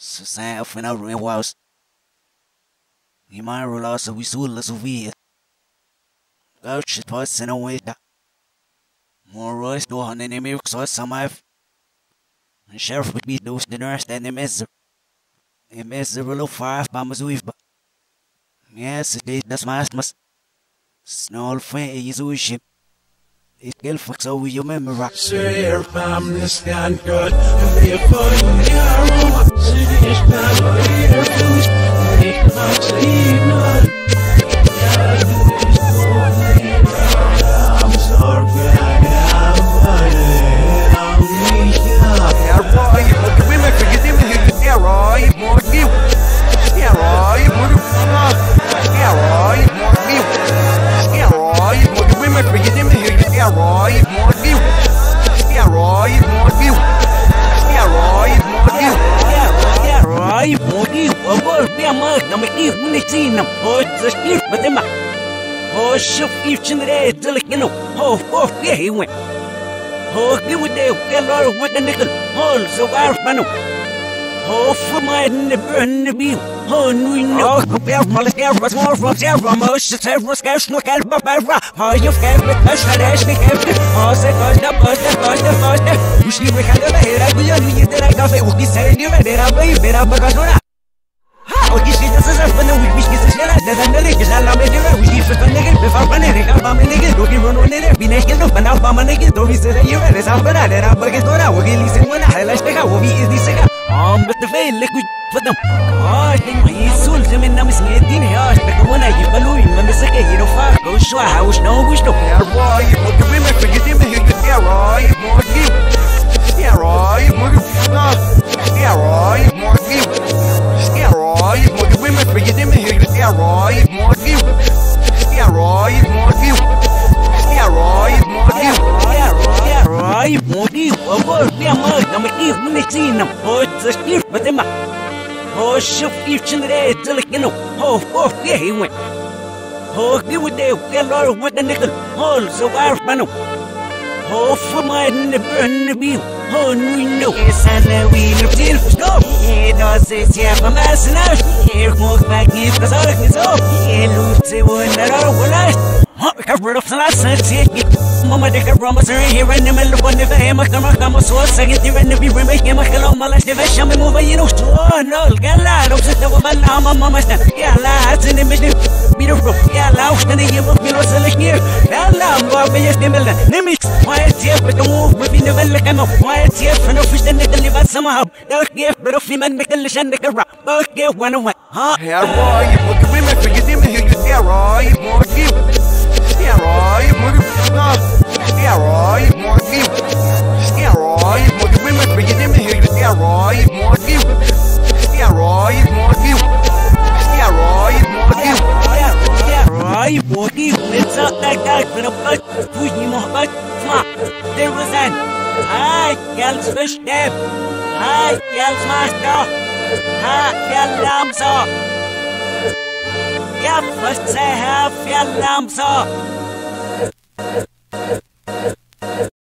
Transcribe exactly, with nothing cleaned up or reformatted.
Saya final rewards. Imara lasa wisula suvia. Gauche passa na weta. Morois do han enemy so samaf. Sheriff would be those the nurse and the messer. A messer will five bombs with. Yes, it is that's my must. Snow fair is wish. It will fuck over your memory. Sir, I'm the stand good. They put me out. See this power here. Oh, shove each in the air, till it, you know. Oh, fourth, yeah, he went. Oh, give it there, tell her what the nickel. Oh, so our funnel. Oh, for my never in the view. Oh, we know, compare Molitaire was more from several motions, several scarce, no help of Barbara. Oh, you can't be touched, I actually have to. Oh, say, first, the first, the first, the first, the first, the first, the first, the first, the first, the first, oh, this is the first one that we wish is the last. That's another is a lot of the way. We first one again before one again. Bam again, don't be run on it. Be next to the now. Bam again, don't be said that you're a Zambara. There are buckets on our release and one. I like the guy. What is this? Um, but the veil liquid for them. Oh, I think my soul is in the missing house. But the one I give a loom on the second. You know, far go show. I wish no wish to. Yeah, boy, you put the women for you. Yeah, right, more give. Yeah, right, more give. Yeah, right, more give. Steroid, more women, but you didn't hear steroid, more view. Steroid, more view. Steroid, more view. Steroid, more view. A word, we are mud, I'm a deep mixing up. Oh, it's a steep, but the map. Oh, shove each in the air, till it, you know. Oh, fourth, yeah, he went. Oh, give it there, tell her with the nickel. Oh, so our funnel. Oh, for my never view. Oh, we know. Yes, I know we look till stop. He does it here for us now. He walks back in the dark and so. He looks the one that all will last. What we cover of the last set. Mama, they can promise her here and the middle of one of him. I come, I come, so second year and if you remake him, I can all my life. If I shall be moving, you know, oh, no, Gala, don't sit over my mama, mama, Gala, it's in the mission. Beautiful, Gala, and the year of Milo Select here. Gala, what we have been building. Nimitz, quiet here, but the move will be never like I'm a quiet. It's here for no fish and little liver somehow. Don't give but a female mechanic and the rock. Don't give one away. Huh? Here, boy, you put the women for you, didn't hear you, steroid, more give. Steroid, more give. Steroid, more give. Steroid, more the women for you, didn't hear you, steroid, more give. Steroid, more give. Steroid, more give. Steroid, more give. It's not like that, but a butt, push me more butt. There was an. Hi, Gels Fish Deb. Hi, Gels Master. Hi, Gel Lamso. Gel Fish Deb, Gel Lamso.